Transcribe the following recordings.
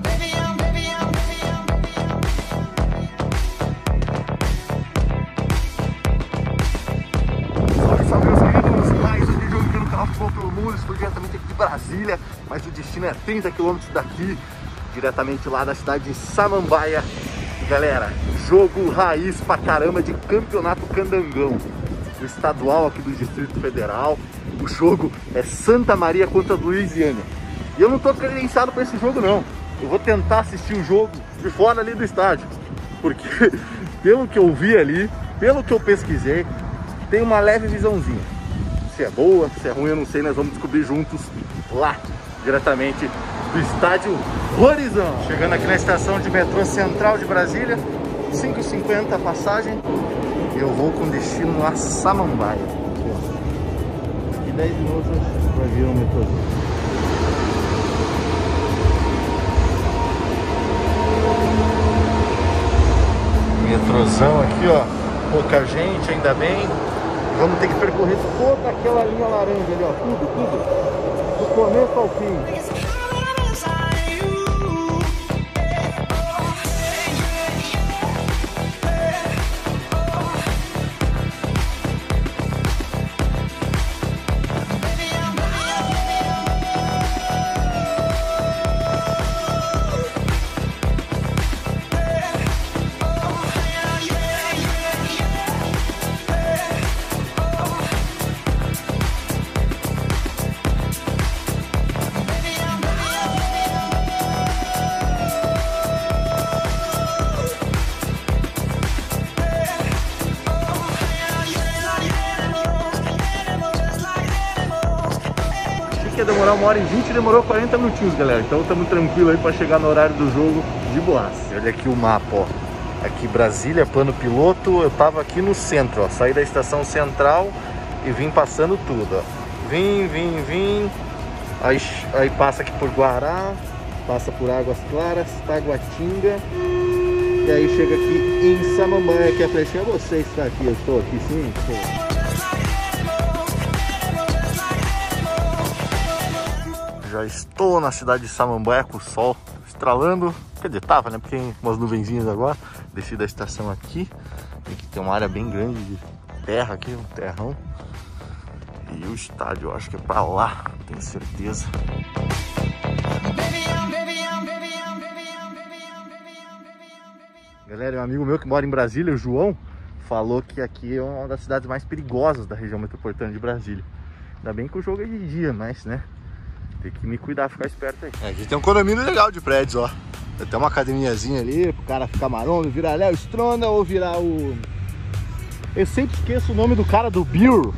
Brasileirão. Salve, salve, meus queridos! Mais um vídeo aqui no canal Futebol pelo Mundo. Estou diretamente aqui de Brasília, mas o destino é 30 km daqui, diretamente lá da cidade de Samambaia. Galera, jogo raiz pra caramba de Campeonato Candangão, o estadual aqui do Distrito Federal. O jogo é Santa Maria contra Luziânia. E eu não tô credenciado para esse jogo, não. Eu vou tentar assistir o jogo de fora ali do estádio, porque pelo que eu vi ali, pelo que eu pesquisei, tem uma leve visãozinha. Se é boa, se é ruim, eu não sei, nós vamos descobrir juntos lá, diretamente do estádio Rorizão. Chegando aqui na estação de metrô central de Brasília, 5,50 a passagem, eu vou com destino a Samambaia. Aqui 10 minutos vai vir o metrô. Metrôzão aqui, ó, pouca gente, ainda bem. Vamos ter que percorrer toda aquela linha laranja ali, ó, tudo, do começo ao fim. Demorar 1h20, demorou 40 minutinhos, galera. Então estamos tranquilos aí para chegar no horário do jogo de boas. Olha aqui o mapa, ó. Aqui Brasília, plano piloto. Eu tava aqui no centro, ó. Saí da estação central e vim passando tudo, ó. Vim. Aí passa aqui por Guará, passa por Águas Claras, Taguatinga. E aí chega aqui em Samambaia, que é a flechinha. Você está aqui, eu estou aqui sim. Pô. Já estou na cidade de Samambaia com o sol estralando. Quer dizer, tava, né? Porque tem umas nuvenzinhas agora. Desci da estação aqui. Aqui tem uma área bem grande de terra aqui, um terrão. E o estádio, eu acho que é pra lá, tenho certeza. Galera, um amigo meu que mora em Brasília, o João, falou que aqui é uma das cidades mais perigosas da região metropolitana de Brasília. Ainda bem que o jogo é de dia, mas, né? Tem que me cuidar, ficar esperto aí. É, a gente tem um condomínio legal de prédios, ó. Tem até uma academiazinha ali, pro cara ficar marombo, virar Léo Stronda ou virar o... Eu sempre esqueço o nome do cara do Biro.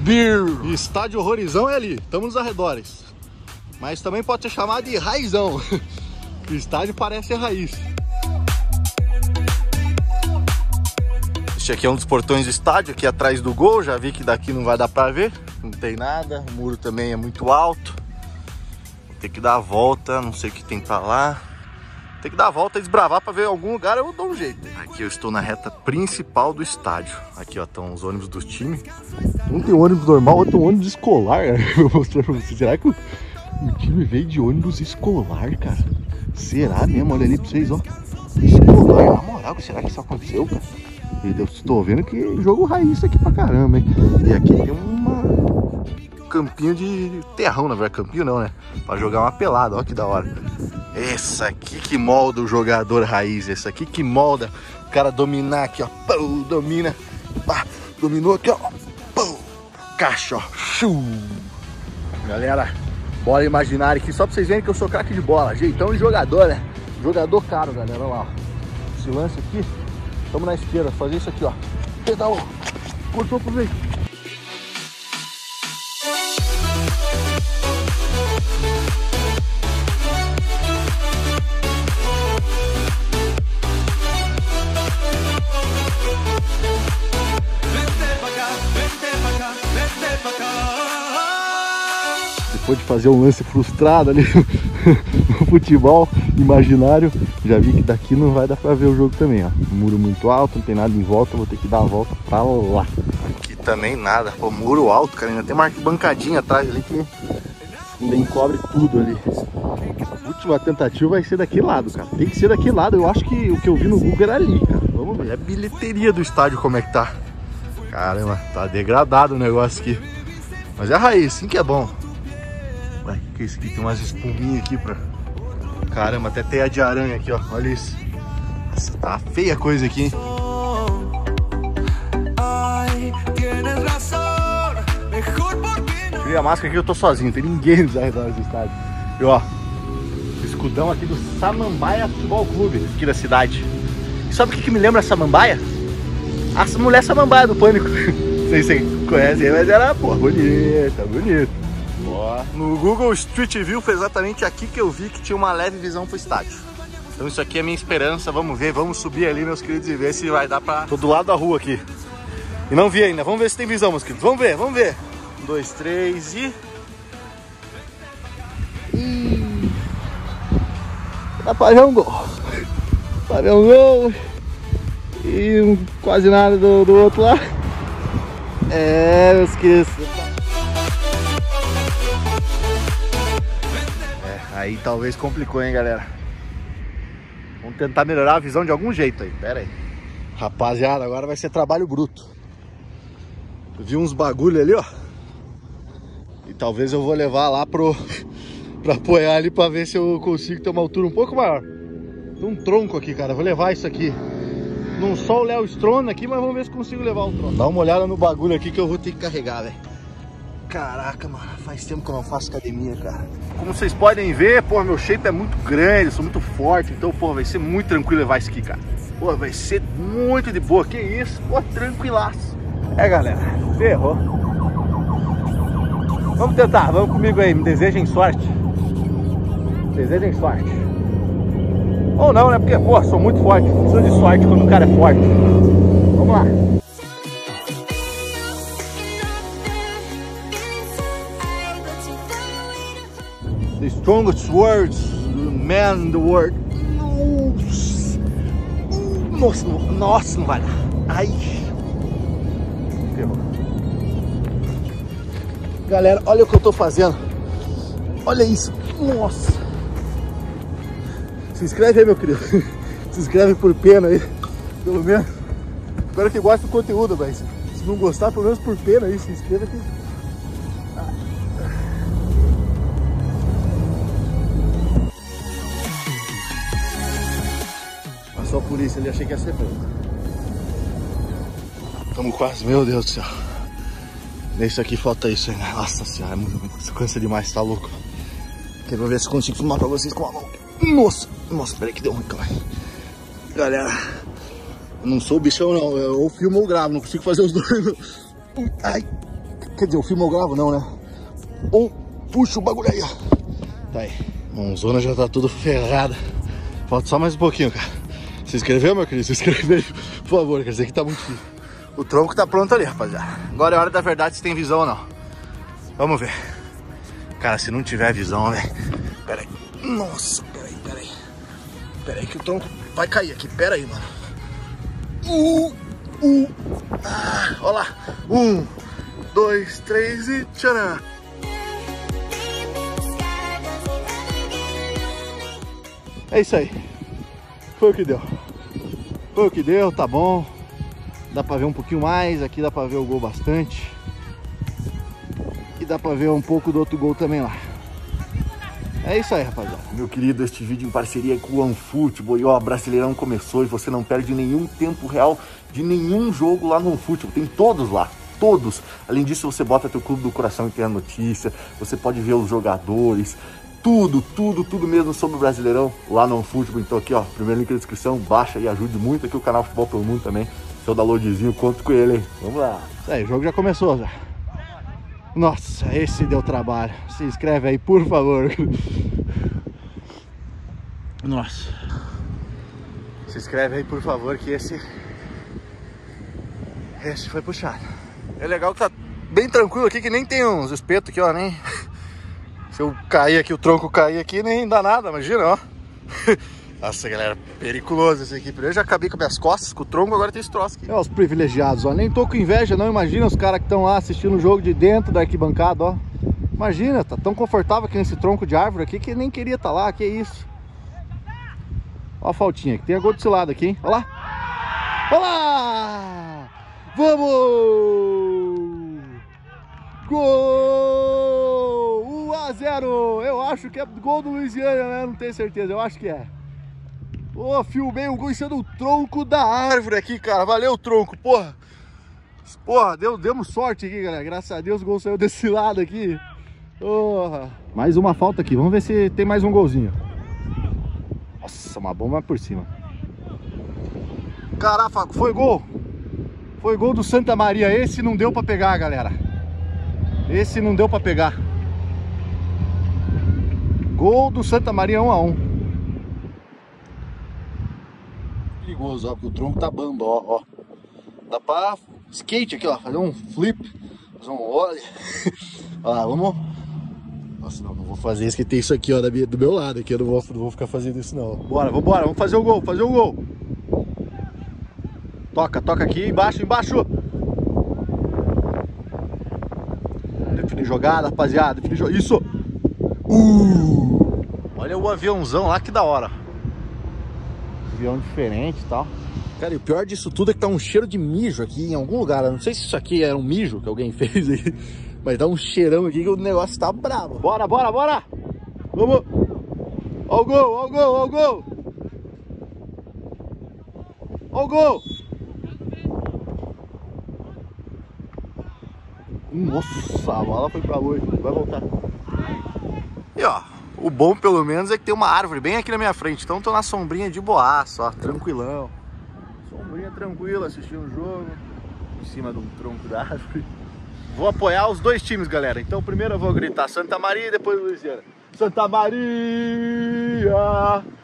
Biro. Estádio Rorizão é ali, estamos nos arredores. Mas também pode ser chamado de Raizão. O estádio parece ser raiz. Este aqui é um dos portões do estádio, aqui atrás do gol. Já vi que daqui não vai dar pra ver. Não tem nada, o muro também é muito alto. Tem que dar a volta, não sei o que tem pra lá. Tem que dar a volta e desbravar pra ver algum lugar, eu dou um jeito. Aqui eu estou na reta principal do estádio. Aqui, ó, estão os ônibus do time. Um tem ônibus normal, outro tem ônibus escolar. Eu vou mostrar pra vocês. Será que o time veio de ônibus escolar, cara? Será mesmo? Olha ali pra vocês, ó. Escolar, na moral, será que isso aconteceu, cara? Eu estou vendo que jogo raiz aqui pra caramba, hein? E aqui tem campinho de terrão, na verdade, campinho não, né? Pra jogar uma pelada, ó que da hora. Essa aqui que molda o jogador raiz, essa aqui que molda o cara dominar aqui, ó. Pum, domina, pá, dominou aqui, ó. Pum, caixa, ó. Shum. Galera, bola imaginária aqui, só pra vocês verem que eu sou craque de bola. Jeitão de jogador, né? Jogador caro, galera, olha lá, ó. Esse lance aqui, tamo na esquerda, fazer isso aqui, ó. Pedal, cortou pro meio. Depois de fazer um lance frustrado ali no futebol imaginário, já vi que daqui não vai dar pra ver o jogo também, ó. Muro muito alto, não tem nada em volta, vou ter que dar a volta pra lá. Aqui também nada, pô, muro alto, cara, ainda tem uma arquibancadinha atrás ali que encobre tudo ali. próxima tentativa vai ser daquele lado, cara. Tem que ser daquele lado. Eu acho que o que eu vi no Google era ali, cara. Vamos ver. Olha a bilheteria do estádio, como é que tá. Caramba, tá degradado o negócio aqui. Mas é a raiz, sim, que é bom. Ué, que isso aqui? Tem umas espuminhas aqui pra... Caramba, até teia de aranha aqui, ó. Olha isso. Nossa, tá feia a coisa aqui, hein? Tirei a máscara aqui, eu tô sozinho. Tem ninguém nos arredores do estádio. E ó, escudão aqui do Samambaia Futebol Clube, aqui da cidade. E sabe o que me lembra a Samambaia? A mulher Samambaia do Pânico. Não sei se vocês conhecem, mas era, pô, bonita, bonita. Ó. No Google Street View foi exatamente aqui que eu vi que tinha uma leve visão pro estádio. Então isso aqui é minha esperança, vamos ver, vamos subir ali, meus queridos, e ver se vai dar pra... Tô do lado da rua aqui. E não vi ainda, vamos ver se tem visão, meus queridos, vamos ver, vamos ver. 1, 2, 3 e... Dá pra ver um gol. Dá pra ver um gol. E quase nada do outro lá. É, eu esqueço. É, aí talvez complicou, hein, galera. Vamos tentar melhorar a visão de algum jeito aí. Pera aí. Rapaziada, agora vai ser trabalho bruto. Eu vi uns bagulho ali, ó. E talvez eu vou levar lá pra apoiar ali pra ver se eu consigo ter uma altura um pouco maior. Tem um tronco aqui, cara. Vou levar isso aqui. Não só o Léo Stronda aqui, mas vamos ver se consigo levar um tronco. Dá uma olhada no bagulho aqui que eu vou ter que carregar, velho. Caraca, mano. Faz tempo que eu não faço academia, cara. Como vocês podem ver, pô, meu shape é muito grande, eu sou muito forte. Então, pô, vai ser muito tranquilo levar isso aqui, cara. Pô, vai ser muito de boa. Que isso? Pô, tranquilaço. É, galera. Ferrou. Vamos tentar. Vamos comigo aí. Me desejem sorte. Desejem sorte. Ou não, né? Porque, pô, sou muito forte. Não precisa de sorte quando o cara é forte. Vamos lá. The strongest words, man in the world. Nossa, nossa, não vai dar. Ai. Ferrou. Galera, olha o que eu tô fazendo. Olha isso. Nossa. Se inscreve aí, meu querido. Se inscreve por pena aí. Pelo menos. Espero que goste do conteúdo, velho. Se não gostar, pelo menos por pena aí. Se inscreva aqui. Ah. Passou a polícia ali, achei que ia ser branco. Estamos quase, meu Deus do céu. Nesse aqui falta isso ainda. Nossa senhora, é muito cansa demais, tá louco? Quero ver se consigo filmar pra vocês com a mão. Nossa, nossa, peraí que deu ruim, calma aí. Galera, eu não sou bichão não, eu filmo ou gravo, não consigo fazer os dois não. Ai, quer dizer, eu filmo ou gravo não, né? Ou puxa o bagulho aí, ó. Tá aí, a zona já tá tudo ferrada. Falta só mais um pouquinho, cara. Se inscreveu, meu querido? Se inscreveu, por favor, quer dizer que tá muito difícil. O tronco tá pronto ali, rapaziada. Agora é hora da verdade se tem visão ou não. Vamos ver. Cara, se não tiver visão, velho. Pera aí, nossa. Pera aí que o tronco vai cair aqui, pera aí, mano. Ah, olha lá. 1, 2, 3 e tcharam. É isso aí. Foi o que deu. Foi o que deu, tá bom. Dá pra ver um pouquinho mais, aqui dá pra ver o gol bastante. E dá pra ver um pouco do outro gol também lá. É isso aí, rapaziada. Meu querido, este vídeo em parceria com o OneFootball. E ó, Brasileirão começou e você não perde nenhum tempo real de nenhum jogo lá no OneFootball. Tem todos lá, todos. Além disso, você bota teu clube do coração e tem a notícia. Você pode ver os jogadores. Tudo mesmo sobre o Brasileirão lá no OneFootball. Então aqui, ó, primeiro link na descrição. Baixa e ajude muito aqui o canal Futebol pelo Mundo também. Seu downloadzinho, conto com ele, hein? Vamos lá. Isso aí, o jogo já começou, já. Nossa, esse deu trabalho. Se inscreve aí, por favor. Nossa. Se inscreve aí, por favor, que esse foi puxado. É legal que tá bem tranquilo aqui, que nem tem uns espetos aqui, ó, nem... Se eu cair aqui, o tronco cair aqui, nem dá nada, imagina, ó. Nossa, galera, periculoso esse aqui. Eu já acabei com minhas costas, com o tronco, agora tem esse troço aqui. Olha os privilegiados, ó. Nem tô com inveja, não. Imagina os caras que estão lá assistindo o jogo de dentro da arquibancada, ó. Imagina, tá tão confortável aqui nesse tronco de árvore aqui que nem queria estar lá, que é isso. Ó a faltinha, que tem a gol desse lado aqui, hein? Olha lá. Olha lá! Vamos! Gol! 1 a 0! Eu acho que é gol do Luziânia, né? Não tenho certeza, eu acho que é. Ô, filmei o gol em cima do tronco da árvore aqui, cara. Valeu, tronco, porra. Porra, demos sorte aqui, galera. Graças a Deus o gol saiu desse lado aqui. Porra. Mais uma falta aqui. Vamos ver se tem mais um golzinho. Nossa, uma bomba por cima. Caraca, foi gol. Foi gol do Santa Maria. Esse não deu pra pegar, galera. Esse não deu pra pegar. Gol do Santa Maria, 1 a 1. Perigoso, ó, porque o tronco tá bamba, ó, ó. Dá pra skate aqui, ó, fazer um flip, fazer um ollie. Ó lá, vamos. Nossa, não vou fazer isso, que tem isso aqui, ó, do meu lado aqui. Eu não vou ficar fazendo isso, não. Bora, vambora, vamos fazer o gol, fazer o gol. Toca, toca aqui, embaixo, embaixo. Definir jogada, rapaziada, definir jogada, isso. Olha o aviãozão lá, que da hora. Avião diferente e tal. Cara, e o pior disso tudo é que tá um cheiro de mijo aqui em algum lugar. Eu não sei se isso aqui era um mijo que alguém fez aí, mas dá um cheirão aqui que o negócio tá brabo. Bora, bora, bora! Vamos! Ó o gol, ó o gol, ó o gol! Ó o gol! Nossa, a bola foi pra longe, vai voltar. E ó, o bom pelo menos é que tem uma árvore bem aqui na minha frente, então tô na sombrinha de boaço, ó, tranquilão. Sombrinha tranquila, assistindo o jogo, em cima de um tronco da árvore. Vou apoiar os dois times, galera. Então primeiro eu vou gritar Santa Maria e depois Luziânia. Santa Maria,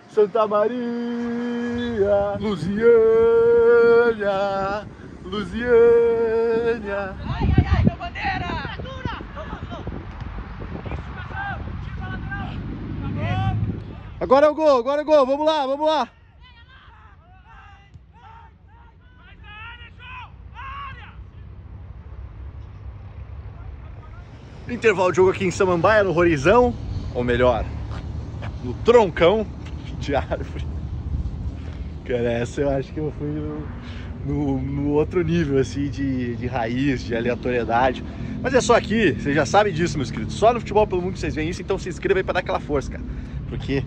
Santa Maria, Luziânia, Luziânia. Ai, ai, ai, meu bandeira! Agora é o gol, agora é o gol. Vamos lá, vamos lá. Intervalo de jogo aqui em Samambaia, no Rorizão, ou melhor, no troncão de árvore. Cara, essa eu acho que eu fui no outro nível, assim, de raiz, de aleatoriedade. Mas é só aqui, vocês já sabem disso, meus queridos. Só no Futebol pelo Mundo que vocês veem isso, então se inscreva aí pra dar aquela força, cara. Porque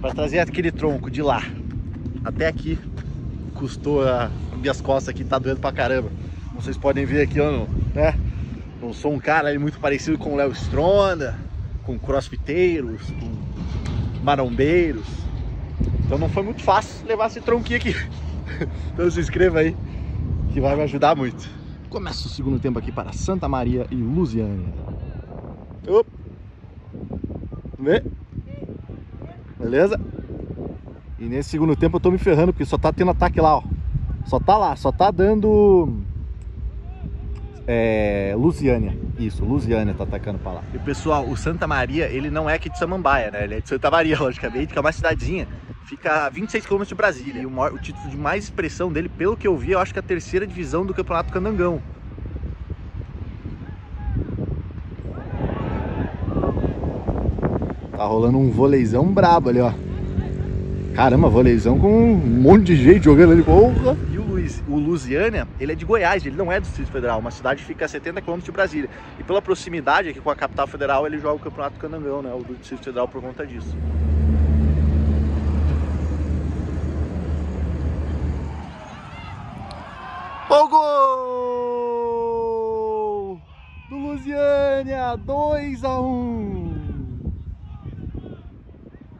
pra trazer aquele tronco de lá até aqui, custou as minhas costas aqui, tá doendo pra caramba. Como vocês podem ver aqui, ó, né? Eu sou um cara aí muito parecido com o Léo Stronda, com crossfiteiros, com marombeiros. Então não foi muito fácil levar esse tronquinho aqui. Então se inscreva aí, que vai me ajudar muito. Começa o segundo tempo aqui para Santa Maria e Luziânia. Opa. Vê? Beleza? E nesse segundo tempo eu tô me ferrando, porque só tá tendo ataque lá, ó. Só tá lá, só tá dando... Luziânia, isso, Luziânia tá atacando pra lá. E pessoal, o Santa Maria, ele não é aqui de Samambaia, né? Ele é de Santa Maria, logicamente, que é uma cidadezinha. Fica a 26 km de Brasília. E o título de mais expressão dele, pelo que eu vi, eu acho que é a 3ª divisão do Campeonato Candangão. Tá rolando um voleizão brabo ali, ó. Caramba, voleizão com um monte de gente jogando ali, porra. O Luziânia, ele é de Goiás, ele não é do Distrito Federal, uma cidade que fica a 70 km de Brasília. E pela proximidade aqui com a capital federal, ele joga o Campeonato Candangão, né? O do Distrito Federal, por conta disso. O gol do Luziânia, 2 a 1.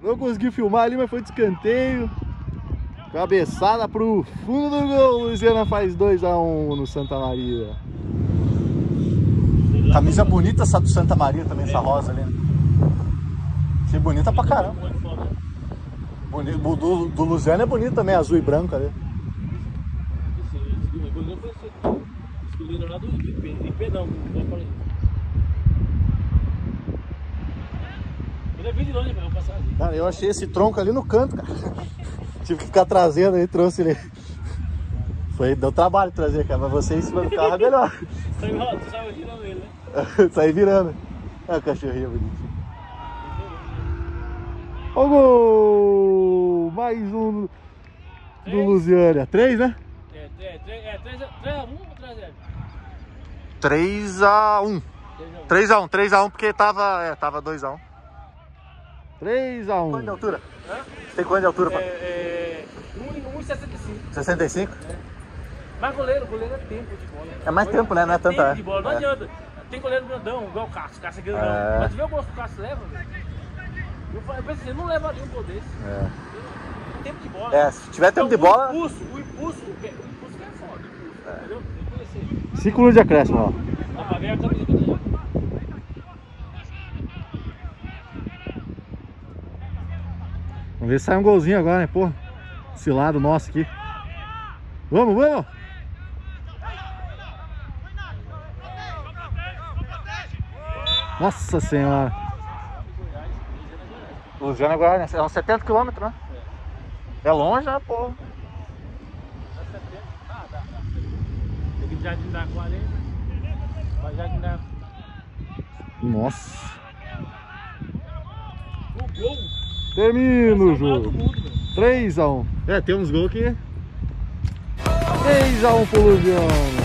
Não consegui filmar ali, mas foi de escanteio. Cabeçada pro fundo do gol, Luziânia faz 2 a 1 no Santa Maria. Camisa bonita essa do Santa Maria também, essa rosa ali. Isso é bonita pra caramba. Do Luziânia é bonito também, azul e branco ali. Cara, eu achei esse tronco ali no canto, cara. Tive que ficar trazendo aí, trouxe ele. Foi, deu trabalho trazer, cara, mas você em cima do carro é melhor. Saiu virando ele, né? Saiu virando. Olha a cachorrinha bonitinha. Olha o gol! Mais um do Luziânia. 3, né? É, 3 a 1. 3 a 1, 3 a 1, porque tava 2 a 1. 3 a 1. Quanto de altura? Hã? Tem quanto de altura? 1,65. 65? É. Mas goleiro é tempo de bola. É mais tempo, né? Não é tanta... tempo de bola, não adianta. Tem goleiro grandão, igual o Cássio é grandão. É. Mas tu vê o gol que o Cássio leva, velho? Eu pensei, não levaria um gol desse. É. Tem tempo de bola. É, se tiver tempo então, de bola... O impulso que é foda. É. Entendeu? 5 minutos de acréscimo, ó. Dá pra ver a camisa do jogo. Vamos ver se sai um golzinho agora, né, porra? Esse lado nosso aqui. Vamos, vamos! Nossa senhora! Luziânia agora, né? É uns 70 km, né? É longe, né, pô? É 70? Ah, dá. Tem que Jardim Dakota ali. Vai Jardim Dakota. Nossa! O gol! Termina o jogo! 3 a 1. É, tem uns gols que... 3 a 1 pro Luziânia.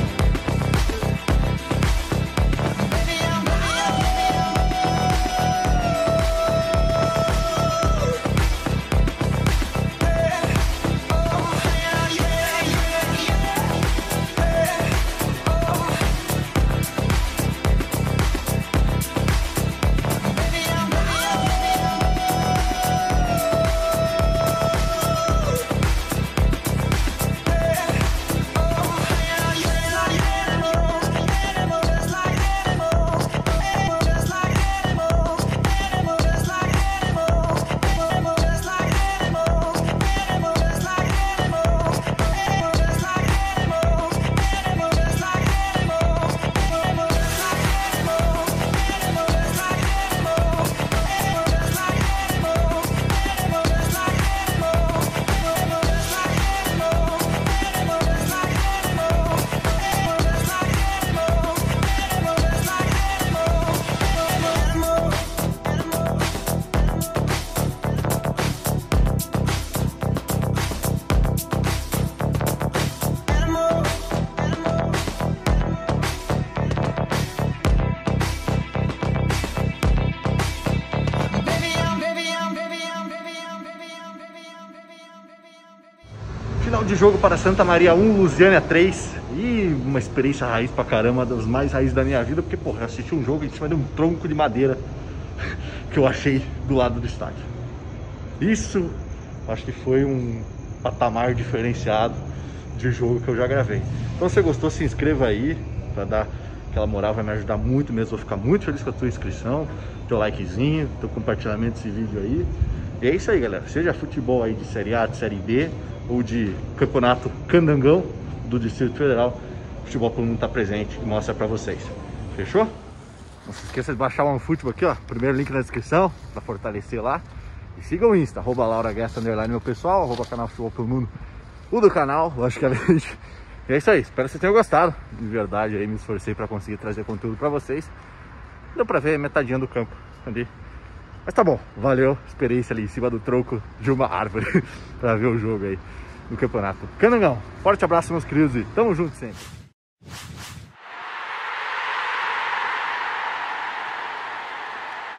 De jogo para Santa Maria 1, Luziânia 3. E uma experiência raiz pra caramba, das mais raízes da minha vida, porque, porra, eu assisti um jogo em cima de um tronco de madeira que eu achei do lado do estádio. Isso, acho que foi um patamar diferenciado de jogo que eu já gravei. Então, se você gostou, se inscreva aí pra dar aquela moral, vai me ajudar muito mesmo. Vou ficar muito feliz com a tua inscrição, teu likezinho, teu compartilhamento desse vídeo aí. E é isso aí, galera. Seja futebol aí de Série A, de Série B, ou de Campeonato Candangão do Distrito Federal, o Futebol pelo Mundo está presente e mostra para vocês. Fechou? Não se esqueça de baixar o OneFootball aqui, ó. Primeiro link na descrição, para fortalecer lá. E siga o Insta, @laura_gesta_, meu pessoal, @canalfutebolpelomundo, o do canal, logicamente. E é isso aí, espero que vocês tenham gostado. De verdade, aí me esforcei para conseguir trazer conteúdo para vocês. Deu para ver metadinha do campo ali. Mas tá bom, valeu a experiência ali em cima do tronco de uma árvore pra ver o jogo aí no Campeonato Candangão. Forte abraço, meus queridos, e tamo junto sempre.